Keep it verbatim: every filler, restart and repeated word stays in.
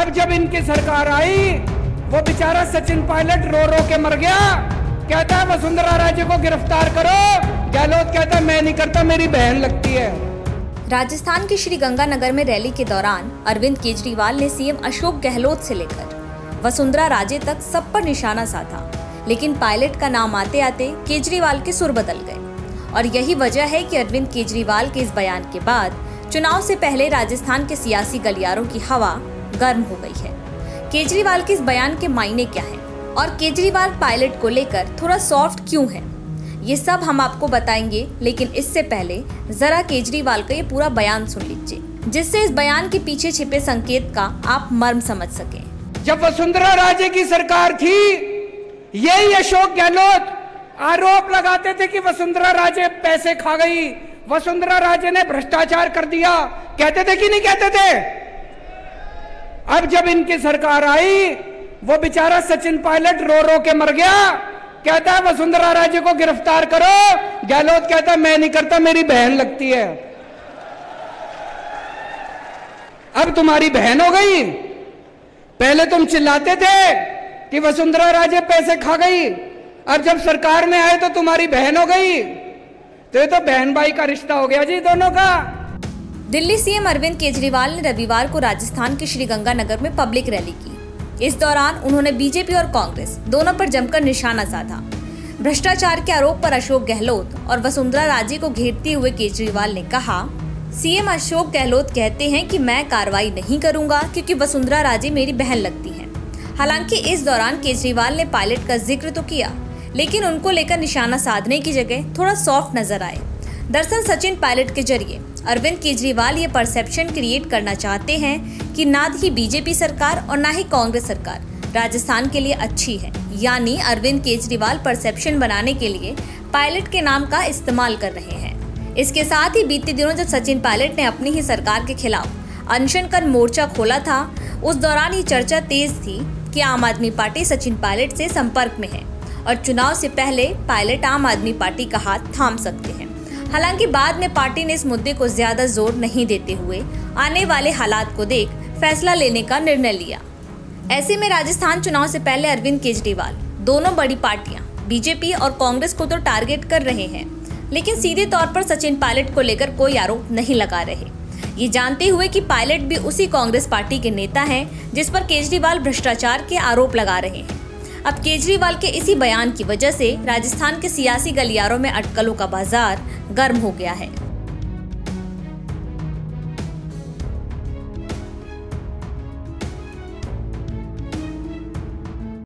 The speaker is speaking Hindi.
अब जब इनकी सरकार आई वो बेचारा सचिन पायलट रो रो के मर गया, कहता है वसुंधरा राजे को गिरफ्तार करो। गहलोत कहता है मैं नहीं करता, मेरी बहन लगती है। राजस्थान के श्री गंगानगर में रैली के दौरान अरविंद केजरीवाल ने सीएम अशोक गहलोत से लेकर वसुंधरा राजे तक सब पर निशाना साधा, लेकिन पायलट का नाम आते आते केजरीवाल के सुर बदल गए। और यही वजह है कि अरविंद केजरीवाल के इस बयान के बाद चुनाव से पहले राजस्थान के सियासी गलियारों की हवा गर्म हो गई है। केजरीवाल के इस बयान के मायने क्या हैं और केजरीवाल पायलट को लेकर थोड़ा सॉफ्ट क्यों है, ये सब हम आपको बताएंगे। लेकिन इससे पहले जरा केजरीवाल का ये पूरा बयान सुन लीजिए, जिससे इस बयान के पीछे छिपे संकेत का आप मर्म समझ सकें। जब वसुंधरा राजे की सरकार थी, यही अशोक गहलोत आरोप लगाते थे कि वसुंधरा राजे पैसे खा गई, वसुंधरा राजे ने भ्रष्टाचार कर दिया, कहते थे कि नहीं कहते थे। अब जब इनकी सरकार आई वो बेचारा सचिन पायलट रो रो के मर गया, कहता है वसुंधरा राजे को गिरफ्तार करो। गहलोत कहता है मैं नहीं करता, मेरी बहन लगती है। अब तुम्हारी बहन हो गई। पहले तुम चिल्लाते थे कि वसुंधरा राजे पैसे खा गई, अब जब सरकार में आए तो तुम्हारी बहन हो गई। तो ये तो बहन भाई का रिश्ता हो गया जी दोनों का। दिल्ली सीएम अरविंद केजरीवाल ने रविवार को राजस्थान के श्रीगंगानगर में पब्लिक रैली की। इस दौरान उन्होंने बीजेपी और कांग्रेस दोनों पर जमकर निशाना साधा। भ्रष्टाचार के आरोप पर अशोक गहलोत और वसुंधरा राजे को घेरते हुए केजरीवाल ने कहा, सीएम अशोक गहलोत कहते हैं कि मैं कार्रवाई नहीं करूंगा क्योंकि वसुंधरा राजे मेरी बहन लगती है। हालांकि इस दौरान केजरीवाल ने पायलट का जिक्र तो किया, लेकिन उनको लेकर निशाना साधने की जगह थोड़ा सॉफ्ट नजर आए। दरअसल सचिन पायलट के जरिए अरविंद केजरीवाल ये परसेप्शन क्रिएट करना चाहते हैं कि ना ही बीजेपी सरकार और ना ही कांग्रेस सरकार राजस्थान के लिए अच्छी है, यानी अरविंद केजरीवाल परसेप्शन बनाने के लिए पायलट के नाम का इस्तेमाल कर रहे हैं। इसके साथ ही बीते दिनों जब सचिन पायलट ने अपनी ही सरकार के खिलाफ अनशन कर मोर्चा खोला था, उस दौरान ये चर्चा तेज थी कि आम आदमी पार्टी सचिन पायलट से संपर्क में है और चुनाव से पहले पायलट आम आदमी पार्टी का हाथ थाम सकते हैं। हालांकि बाद में पार्टी ने इस मुद्दे को ज्यादा जोर नहीं देते हुए आने वाले हालात को देख फैसला लेने का निर्णय लिया। ऐसे में राजस्थान चुनाव से पहले अरविंद केजरीवाल दोनों बड़ी पार्टियां बीजेपी और कांग्रेस को तो टारगेट कर रहे हैं, लेकिन सीधे तौर पर सचिन पायलट को लेकर कोई आरोप नहीं लगा रहे, ये जानते हुए कि पायलट भी उसी कांग्रेस पार्टी के नेता हैं जिस पर केजरीवाल भ्रष्टाचार के आरोप लगा रहे हैं। अब केजरीवाल के इसी बयान की वजह से राजस्थान के सियासी गलियारों में अटकलों का बाजार गर्म हो गया है।